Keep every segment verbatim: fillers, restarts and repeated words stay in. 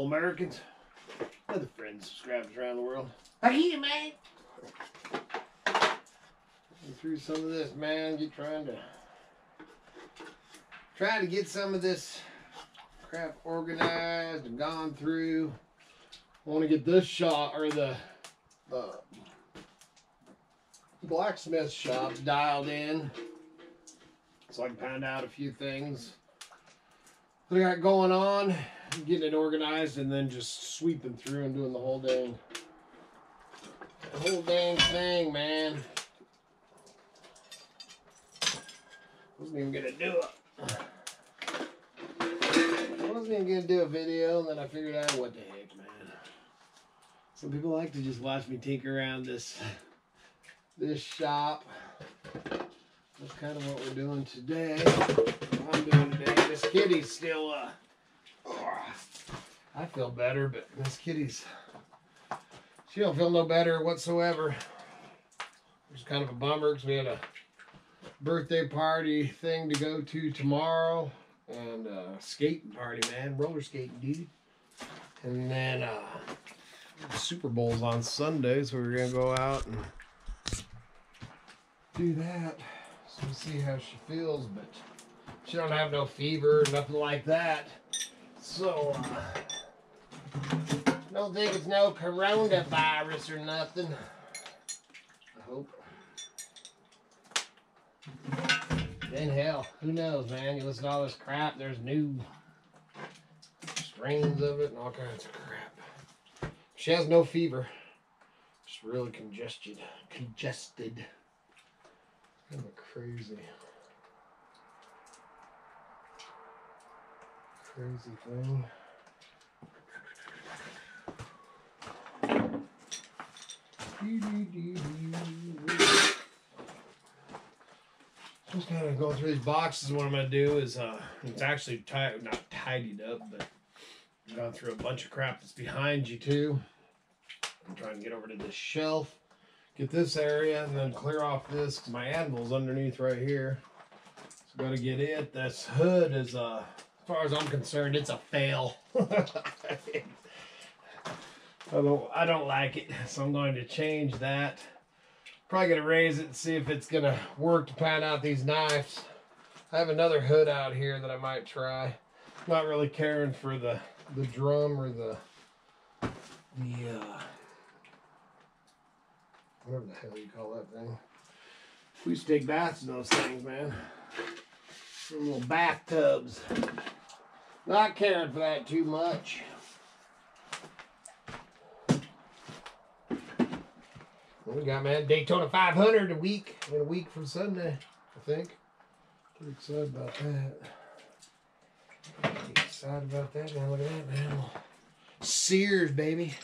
all Americans, other friends, subscribers around the world. How you, man? Get through some of this, man. You're trying to try to get some of this crap organized and gone through. I want to get this shop or the uh, blacksmith shop dialed in, so I can find out a few things that I got going on, getting it organized, and then just sweeping through and doing the whole dang, the whole dang thing, man. Wasn't even gonna do it. I wasn't even gonna do a video, and then I figured out what the heck, man. Some people like to just watch me tinker around this, this shop. That's kind of what we're doing today. What I'm doing today. Miss Kitty's still, uh, oh, I feel better, but Miss Kitty's, she don't feel no better whatsoever. Which is kind of a bummer because we had a birthday party thing to go to tomorrow, and uh skating party, man, roller skating, dude, and then uh the Super Bowl's on Sunday, so we're gonna go out and do that, so we'll see how she feels, but she don't have no fever, nothing like that, so uh don't think it's no coronavirus or nothing, I hope. Then hell, who knows, man? You listen to all this crap, there's new strains of it and all kinds of crap. She has no fever. Just really congested. Congested. Kind of crazy. Crazy thing. Doo -doo -doo -doo. I'm just kind of going through these boxes. What I'm going to do is, uh, it's actually tied, not tidied up, but I've gone through a bunch of crap that's behind you, too. I'm trying to get over to this shelf, get this area, and then clear off this, because my Admiral's underneath right here. So got to get it. This hood is, uh, as far as I'm concerned, it's a fail. I, don't, I don't like it, so I'm going to change that. Probably gonna raise it and see if it's gonna work to pan out these knives. I have another hood out here that I might try. Not really caring for the the drum or the the uh, whatever the hell you call that thing. We used to take baths in those things, man. Some little bathtubs. Not caring for that too much. We got, man, Daytona five hundred a week, in a week from Sunday, I think. Pretty excited about that. Pretty excited about that, man. Look at that, man. Sears, baby.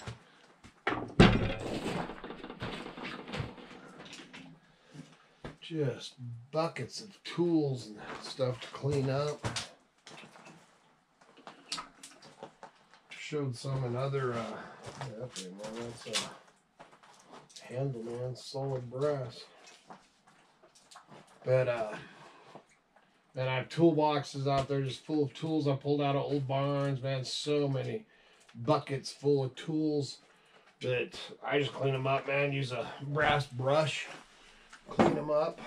Just buckets of tools and stuff to clean up. Showed some another, uh, yeah, okay, man, that's, uh, handle, man, solid brass. But uh man, I have toolboxes out there just full of tools I pulled out of old barns, man. So many buckets full of tools that I just clean them up, man. Use a brass brush, clean them up.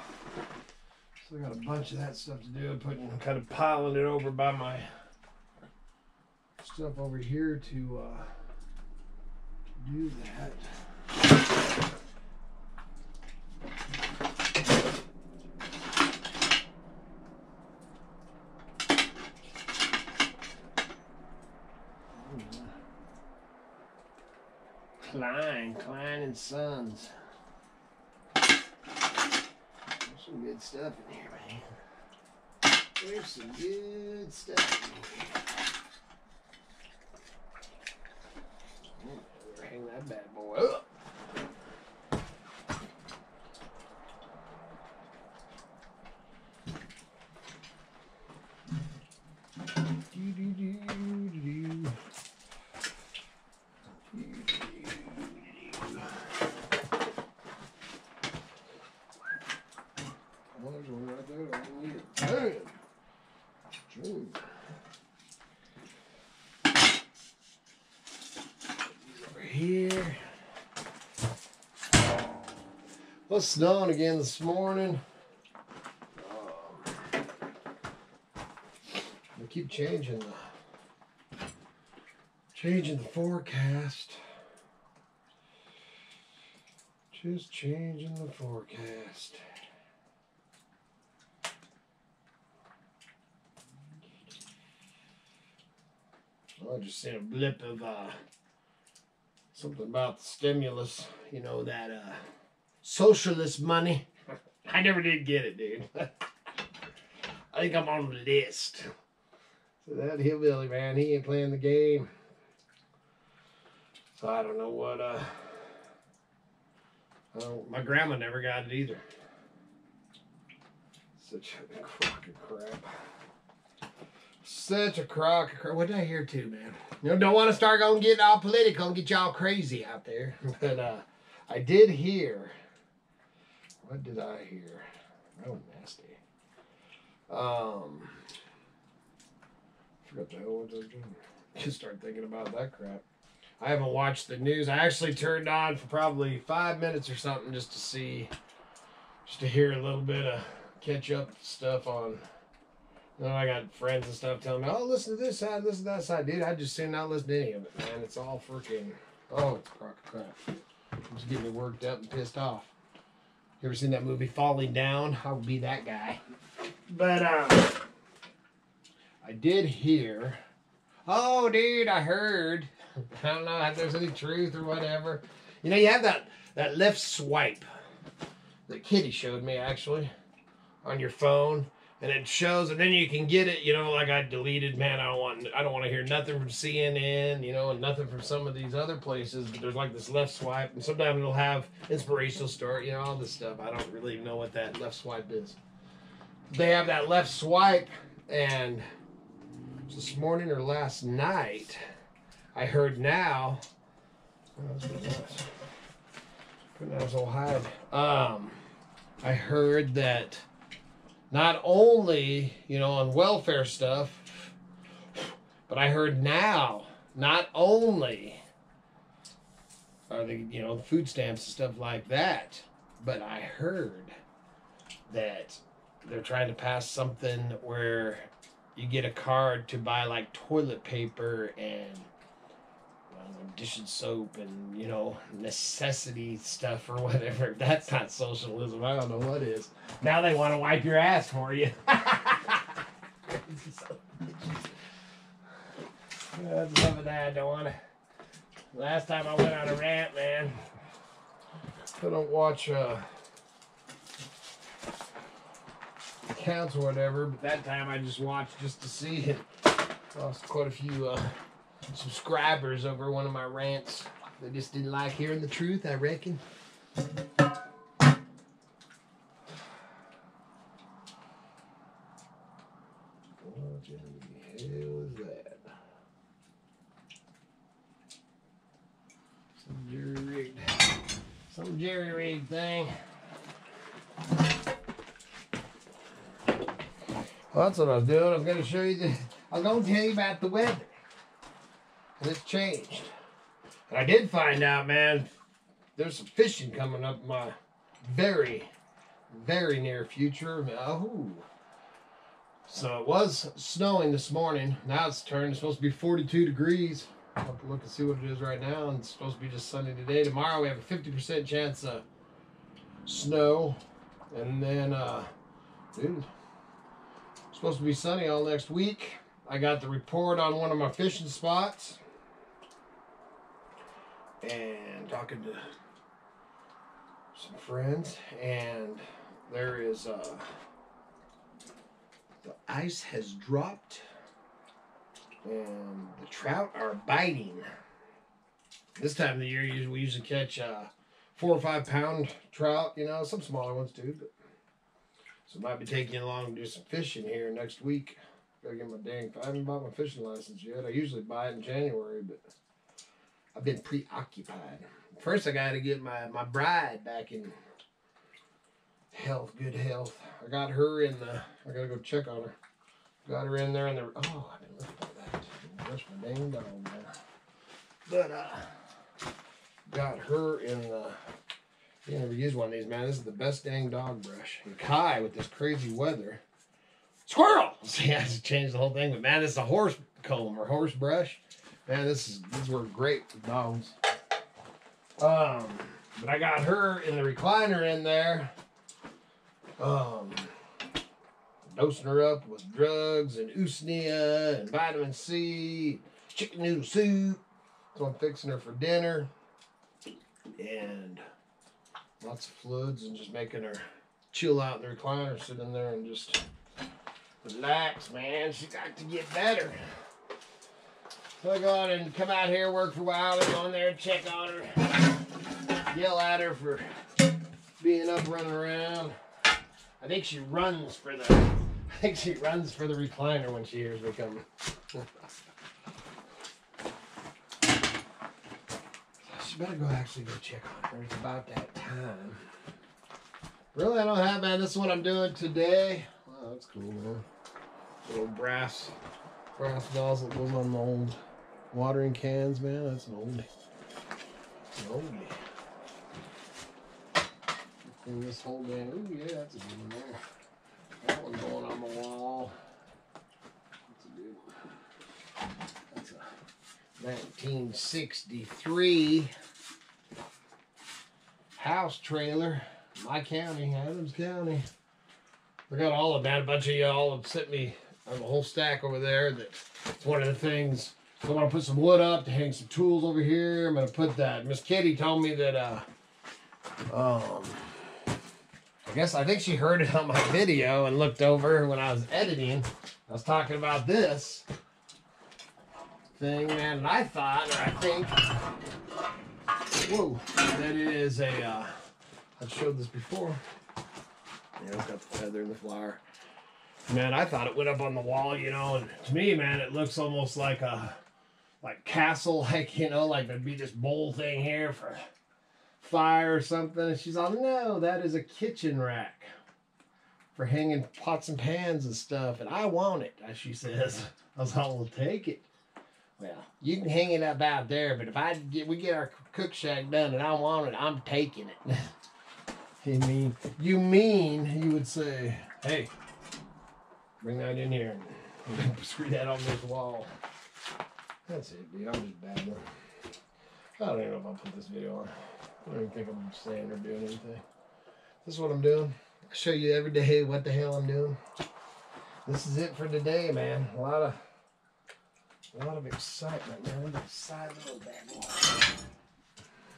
So I got a bunch of that stuff to do. I'm putting, kind of piling it over by my stuff over here to uh do that. Klein, Klein and Sons. There's some good stuff in here, man. There's some good stuff in here. Hang that bad boy up. was snowing again this morning. Um, they keep changing the changing the forecast. Just changing the forecast. I just seen a blip of uh, something about the stimulus, you know, that uh, socialist money. I never did get it, dude. I think I'm on the list. So that hillbilly man, he ain't playing the game. So I don't know what, uh, I don't, my grandma never got it either. Such a crock of crap. Such a crock of crap. What did I hear too, man? You know, don't want to start going getting all political and get y'all crazy out there. But uh, I did hear. What did I hear? Oh, nasty. Um, I forgot the hell what I was doing. Just start thinking about that crap. I haven't watched the news. I actually turned on for probably five minutes or something just to see, just to hear a little bit of catch up stuff on. Then I got friends and stuff telling me, oh, listen to this side, listen to that side. Dude, I just seem not listen to any of it, man. It's all freaking, oh, it's crock of crap. It's getting me worked up and pissed off. You ever seen that movie, Falling Down? I would be that guy. But uh, I did hear, oh, dude, I heard. I don't know if there's any truth or whatever. You know, you have that, that left swipe that Kitty showed me, actually, on your phone. And it shows, and then you can get it, you know, like I deleted, man, I don't want, I don't want to hear nothing from C N N, you know, and nothing from some of these other places, but there's like this left swipe, and sometimes it'll have inspirational story, you know, all this stuff. I don't really know what that left swipe is. They have that left swipe, and this morning or last night, I heard now, oh, that's good night, old Hyde. Um, I heard that not only, you know, on welfare stuff, but I heard now, not only are the, you know, food stamps and stuff like that, but I heard that they're trying to pass something where you get a card to buy like toilet paper and dish and soap and, you know, necessity stuff or whatever. That's not socialism. I don't know what is. Now they want to wipe your ass for you. That's some of that, Dawn. Last time I went on a rant, man. Couldn't watch uh, accounts or whatever, but that time I just watched just to see it. Lost quite a few uh, subscribers over one of my rants. They just didn't like hearing the truth, I reckon. What the hell is that? Some jerry-rigged, some jerry-rigged thing. Well, that's what I was doing. I was going to show you the, I was going to tell you about the weather. And it's changed. And I did find out, man, there's some fishing coming up in my very, very near future. Oh. So it was snowing this morning. Now it's turned. It's supposed to be forty-two degrees. I'll have to look and see what it is right now. And it's supposed to be just sunny today. Tomorrow we have a fifty percent chance of snow. And then, uh, dude, it's supposed to be sunny all next week. I got the report on one of my fishing spots. And talking to some friends, and there is uh the ice has dropped and the trout are biting. This time of the year we usually catch uh four or five pound trout, you know, some smaller ones too, but so might be taking along to do some fishing here next week. Gotta get my dang, I haven't bought my fishing license yet. I usually buy it in January, but I've been preoccupied. First, I got to get my, my bride back in health, good health. I got her in the, I got to go check on her. Got her in there in the, oh, I didn't look at that. That's my dang dog, man. But, uh, got her in the You never use one of these, man. This is the best dang dog brush. And Kai, with this crazy weather. Squirrels! Yeah, it's changed the whole thing. But, man, this is a horse comb or horse brush. Man, this is, these were great for dogs. Um, but I got her in the recliner in there. Um, dosing her up with drugs and usnea and vitamin C, chicken noodle soup. So I'm fixing her for dinner. And lots of fluids and just making her chill out in the recliner, sit in there and just relax, man. She's got to get better. So I go out and come out here, work for a while, go in there, check on her, yell at her for being up running around. I think she runs for the I think she runs for the recliner when she hears me coming. She better go actually go check on her. It's about that time. Really, I don't have, man. This is what I'm doing today. Wow, that's cool, man. Little brass brass nozzle that goes on the old watering cans, man. That's an oldie. That's an oldie. And this whole damn, ooh yeah, that's a good one there. That one's going on the wall. That's a good one. That's a nineteen sixty-three house trailer. My county, Adams County. I got all of that. A bunch of y'all have sent me a whole stack over there. That's one of the things. So I'm gonna put some wood up to hang some tools over here. I'm gonna put that. Miss Kitty told me that uh um I guess I think she heard it on my video and looked over when I was editing. I was talking about this thing, man, and I thought, or I think, whoa, that it is a, uh, I've showed this before. Yeah, it's got the feather and the flower. Man, I thought it went up on the wall, you know, and to me, man, it looks almost like a, like castle, like, you know, like there'd be this bowl thing here for fire or something, and she's all, no, that is a kitchen rack for hanging pots and pans and stuff, and I want it, as she says. I was all, we'll take it. Well, you can hang it up out there, but if I get, we get our cook shack done and I want it, I'm taking it. you mean you mean you would say, hey, bring that in here and screw that on this wall. That's it, dude. I'm just babbling. I don't even know if I'll put this video on. I don't even think I'm saying or doing anything. This is what I'm doing. I show you every day what the hell I'm doing. This is it for today, man. A lot of, a lot of excitement, man. Look at the size of little bad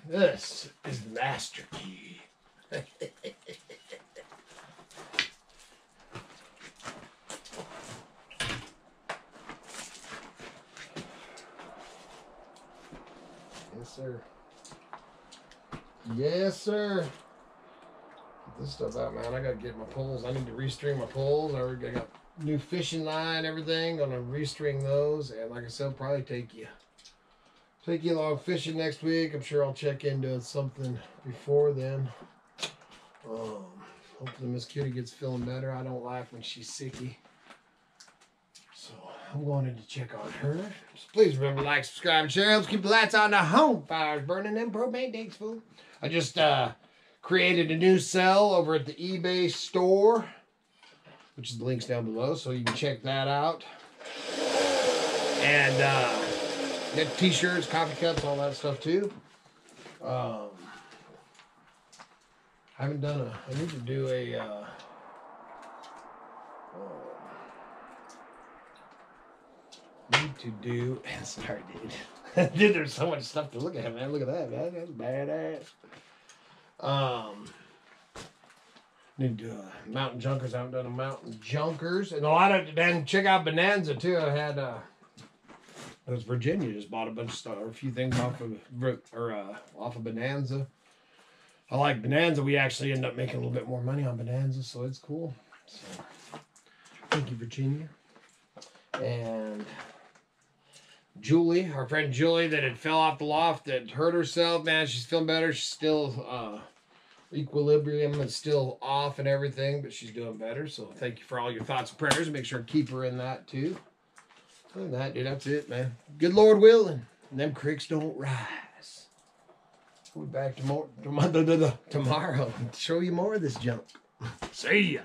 boy. This is the master key. Yes, sir. Yes, sir. Get this stuff out, man. I gotta get my poles. I need to restring my poles. I already got new fishing line, everything. Gonna restring those, and like I said, probably take you take you along fishing next week. I'm sure I'll check into something before then. Um, hopefully Miss Kitty gets feeling better. I don't like when she's sicky, so I'm going in to check on her. So please remember to like, subscribe, and share. Helps keep the lights on, the home fires burning, and propane tanks full. I just uh, created a new sell over at the eBay store, which is the links down below, so you can check that out. And uh, get t-shirts, coffee cups, all that stuff too. Um, I haven't done a, I need to do a, uh, oh, need to do, sorry dude, dude there's so much stuff to look at, man, look at that, man, that's badass. Um, need to do a Mountain Junkers, I haven't done a Mountain Junkers, and a lot of, then check out Bonanza too. I had, uh, it was Virginia, just bought a bunch of stuff, or a few things off of, or uh, off of Bonanza. I like Bonanza, we actually end up making a little bit more money on Bonanza, so it's cool. So, thank you, Virginia. And Julie, our friend Julie that had fell off the loft, that hurt herself, man, she's feeling better. She's still, uh, equilibrium is still off and everything, but she's doing better. So thank you for all your thoughts and prayers. Make sure to keep her in that too. Other than that, dude, that's it, man. Good Lord willing, and them creeks don't rise. We'll be back tomorrow, tomorrow, tomorrow to show you more of this junk. See ya.